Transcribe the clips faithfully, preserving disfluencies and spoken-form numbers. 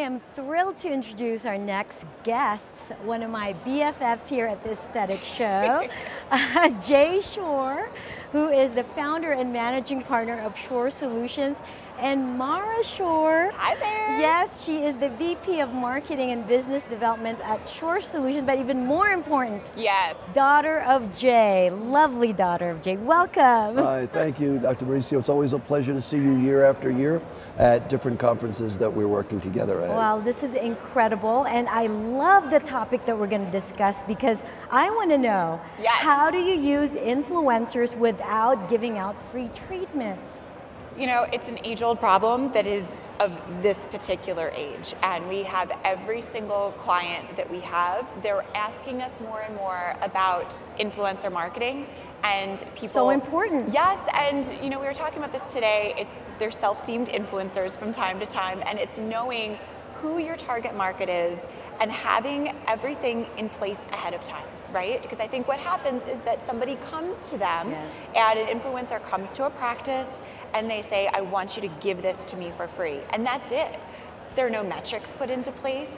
am thrilled to introduce our next guests, one of my B F Fs here at The Aesthetic Show, uh, Jay Shorr, who is the founder and managing partner of Shorr Solutions, and Mara Shorr. Hi there. Yes, she is the V P of Marketing and Business Development at Shorr Solutions, but even more important, yes, daughter of Jay, lovely daughter of Jay. Welcome. Hi, thank you, Doctor Mauricio. It's always a pleasure to see you year after year at different conferences that we're working together at. Wow, this is incredible, and I love the topic that we're going to discuss because I want to know, yes, how do you use influencers without giving out free treatments? You know, it's an age-old problem that is of this particular age, and we have every single client that we have, they're asking us more and more about influencer marketing, and people— So important. Yes, and you know, we were talking about this today, it's they're self-deemed influencers from time to time, and it's knowing who your target market is and having everything in place ahead of time, right? Because I think what happens is that somebody comes to them, yes, and an influencer comes to a practice, and they say, I want you to give this to me for free. And that's it. There are no metrics put into place.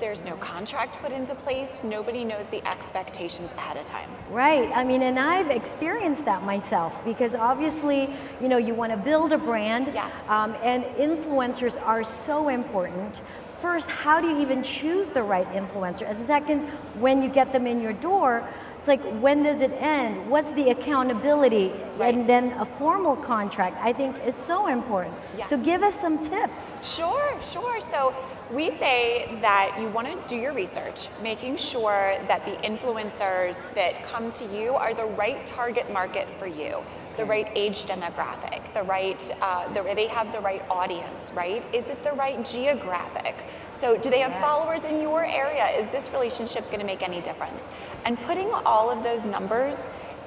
There's no contract put into place. Nobody knows the expectations ahead of time. Right, I mean, and I've experienced that myself because obviously, you know, you want to build a brand, yes, um, and influencers are so important. First, how do you even choose the right influencer? And second, when you get them in your door, it's like, when does it end? What's the accountability? Right. And then a formal contract, I think, is so important. Yes. So give us some tips. Sure, sure. So we say that you want to do your research, making sure that the influencers that come to you are the right target market for you, the right age demographic, the right, uh, the, they have the right audience, right? Is it the right geographic? So do they have, yeah, followers in your area? Is this relationship going to make any difference? And putting all of those numbers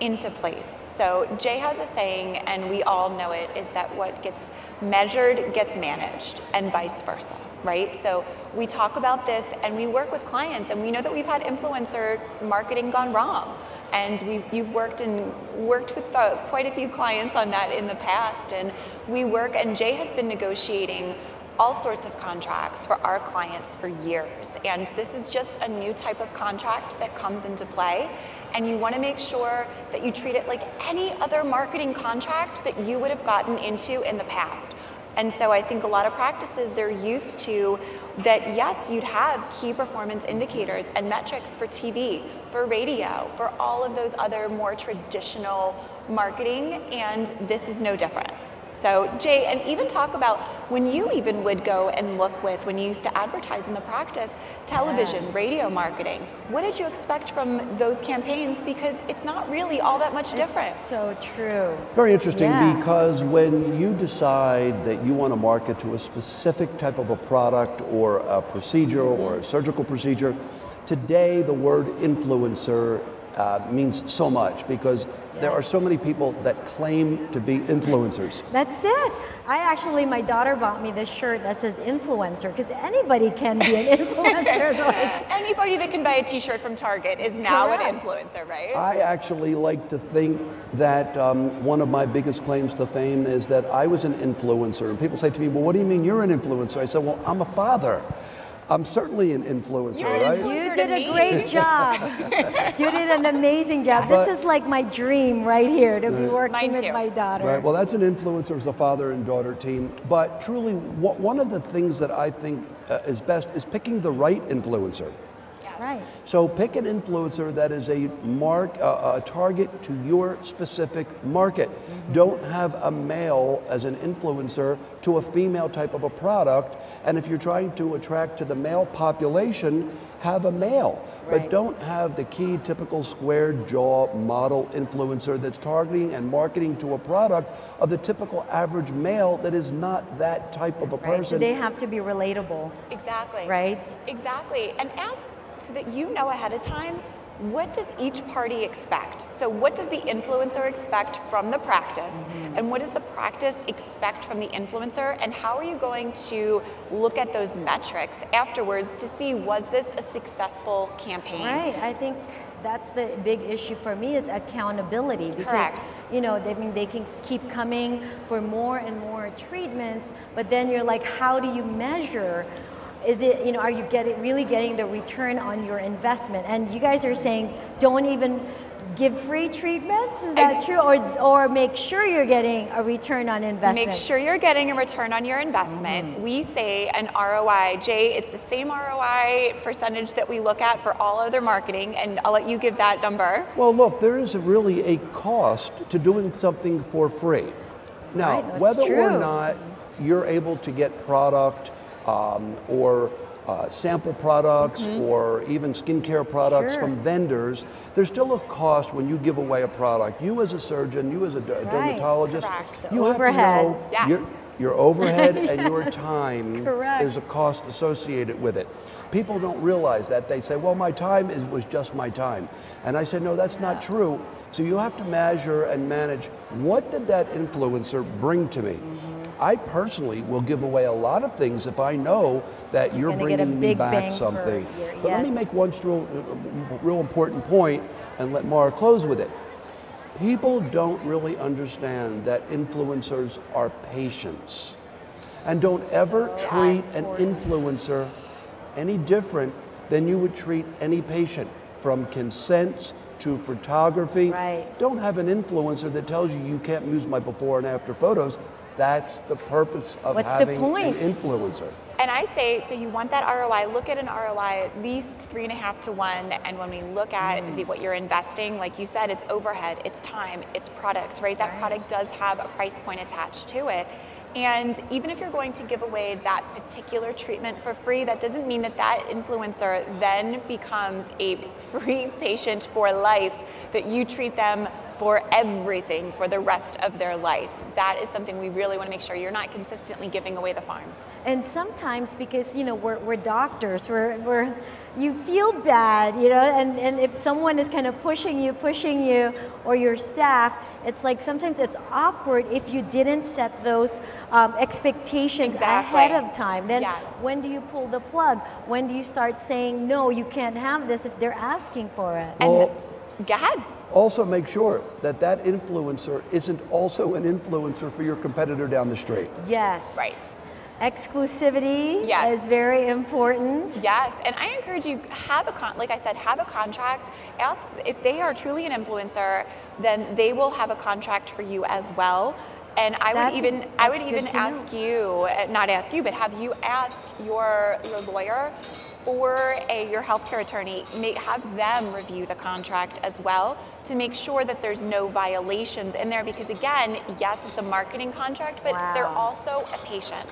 into place. So Jay has a saying, and we all know it, is that what gets measured gets managed, and vice versa, right? So we talk about this, and we work with clients, and we know that we've had influencer marketing gone wrong. And we've, you've worked and worked with uh, quite a few clients on that in the past, and we work, and Jay has been negotiating all sorts of contracts for our clients for years, and this is just a new type of contract that comes into play, and you want to make sure that you treat it like any other marketing contract that you would have gotten into in the past. And so I think a lot of practices, they're used to that, yes, you'd have key performance indicators and metrics for T V, for radio, for all of those other more traditional marketing, and this is no different. So Jay, and even talk about when you even would go and look with, when you used to advertise in the practice, television, yeah, radio marketing, what did you expect from those campaigns? Because it's not really all that much different. It's so true. Very interesting, yeah, because when you decide that you want to market to a specific type of a product or a procedure, mm-hmm, or a surgical procedure, today the word influencer Uh, means so much because, yeah, there are so many people that claim to be influencers. That's it. I actually, my daughter bought me this shirt that says influencer because anybody can be an influencer. Like, anybody that can buy a t-shirt from Target is now, yeah, an influencer, right? I actually like to think that um, one of my biggest claims to fame is that I was an influencer. And people say to me, well, what do you mean you're an influencer? I said, well, I'm a father. I'm certainly an influencer, You're right? An influencer you did a me. great job. You did an amazing job. But this is like my dream right here, to be working with my daughter. Right. Well, that's an influencer as a father and daughter team. But truly, what, one of the things that I think uh, is best is picking the right influencer. Yes. Right. So pick an influencer that is a mark, uh, a target to your specific market. Mm-hmm. Don't have a male as an influencer to a female type of a product. And if you're trying to attract to the male population, have a male. Right. But don't have the key typical square jaw model influencer that's targeting and marketing to a product of the typical average male that is not that type of a right. person. So they have to be relatable. Exactly. Right? Exactly. And ask so that you know ahead of time, what does each party expect? So what does the influencer expect from the practice? Mm-hmm. And what does the practice expect from the influencer? And how are you going to look at those metrics afterwards to see, was this a successful campaign? Right, I think that's the big issue for me is accountability. Because, correct. You know, they, I mean, they can keep coming for more and more treatments, but then you're like, how do you measure Is it, you know, are you getting, really getting the return on your investment? And you guys are saying don't even give free treatments, is that I, true? Or, or make sure you're getting a return on investment. Make sure you're getting a return on your investment. Mm-hmm. We say an R O I, Jay, it's the same R O I percentage that we look at for all other marketing, and I'll let you give that number. Well, look, there is really a cost to doing something for free. Now, right, whether true. or not you're able to get product um, or Uh, sample products mm-hmm. or even skincare products sure. from vendors, there's still a cost when you give away a product. You as a surgeon, you as a d right. dermatologist, Correct. you overhead. have to know yes. your, your overhead yes. and your time Correct. is a cost associated with it. People don't realize that. They say, well, my time is, was just my time. And I said, no, that's yeah. not true. So you have to measure and manage, what did that influencer bring to me? Mm-hmm. I personally will give away a lot of things if I know that you're, you're bringing me back something. Your, but yes. let me make one real, real important point and let Mara close with it. People don't really understand that influencers are patients. And don't ever so treat an influencer any different than you would treat any patient, from consents to photography. Right. Don't have an influencer that tells you you can't use my before and after photos. That's the purpose of What's having an influencer. And I say, so you want that R O I, look at an R O I at least three and a half to one. And when we look at mm. the, what you're investing, like you said, it's overhead, it's time, it's product, right? That right. product does have a price point attached to it. And even if you're going to give away that particular treatment for free, that doesn't mean that that influencer then becomes a free patient for life, that you treat them for everything for the rest of their life. That is something we really want to make sure you're not consistently giving away the farm. And sometimes, because you know we're, we're doctors, we're, we're you feel bad, you know, and, and if someone is kind of pushing you, pushing you, or your staff, it's like sometimes it's awkward if you didn't set those um, expectations exactly. ahead of time. Then yes. when do you pull the plug? When do you start saying, no, you can't have this if they're asking for it? Well, and go ahead. Also make sure that that influencer isn't also an influencer for your competitor down the street. Yes. Right. Exclusivity yes. is very important. Yes, and I encourage you, have a con like I said, have a contract. Ask if they are truly an influencer, then they will have a contract for you as well. And I that's, would even I would even ask you, not ask you, but have you ask your your lawyer or a, your healthcare attorney, may have them review the contract as well to make sure that there's no violations in there, because again, yes, it's a marketing contract, but wow. they're also a patient.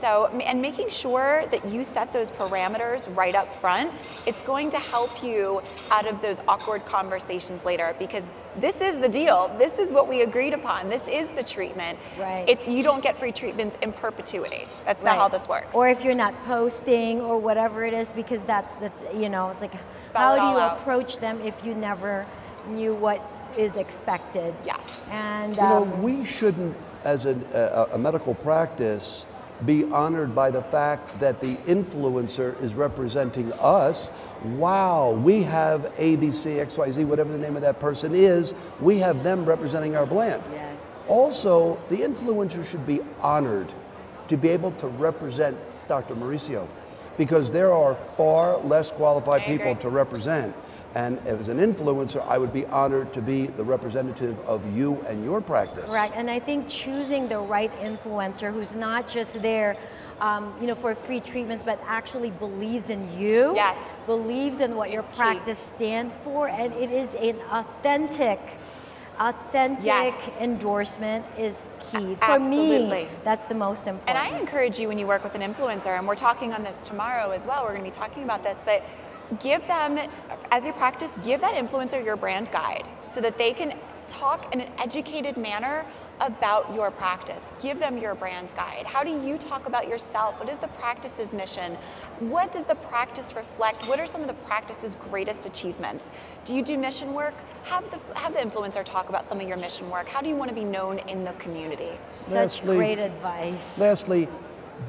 So, and making sure that you set those parameters right up front, it's going to help you out of those awkward conversations later, because this is the deal, this is what we agreed upon, this is the treatment. Right. It's, you don't get free treatments in perpetuity. That's right. not how this works. Or if you're not posting or whatever it is, because that's the, you know, it's like, Spell how it do you out. approach them if you never knew what is expected? Yes. And um, you know, we shouldn't, as a, a, a medical practice, be honored by the fact that the influencer is representing us. Wow, we have A B C, X Y Z, whatever the name of that person is, we have them representing our brand. Yes. Also, the influencer should be honored to be able to represent Doctor Mauricio, because there are far less qualified people to represent. And as an influencer, I would be honored to be the representative of you and your practice. Right, and I think choosing the right influencer who's not just there um, you know, for free treatments, but actually believes in you, yes. believes in what it's your key. practice stands for, and it is an authentic, authentic yes. endorsement is key. For Absolutely. me, that's the most important. And I encourage you, when you work with an influencer, and we're talking on this tomorrow as well, we're gonna be talking about this, but give them, as your practice, give that influencer your brand guide so that they can talk in an educated manner about your practice. Give them your brand guide. How do you talk about yourself? What is the practice's mission? What does the practice reflect? What are some of the practice's greatest achievements? Do you do mission work? Have the, have the influencer talk about some of your mission work. How do you want to be known in the community? Such lastly, great advice. Lastly,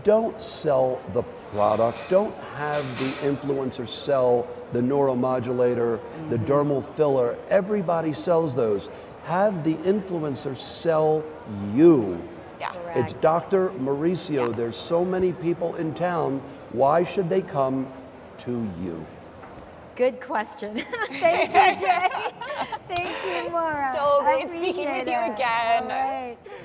don't sell the product. Don't have the influencer sell the neuromodulator, mm-hmm. the dermal filler. Everybody sells those. Have the influencer sell you. Yeah. Correct. It's Doctor Mauricio. Yes. There's so many people in town. Why should they come to you? Good question. Thank you, Jay. Thank you, Mara. So great speaking with you again. All right.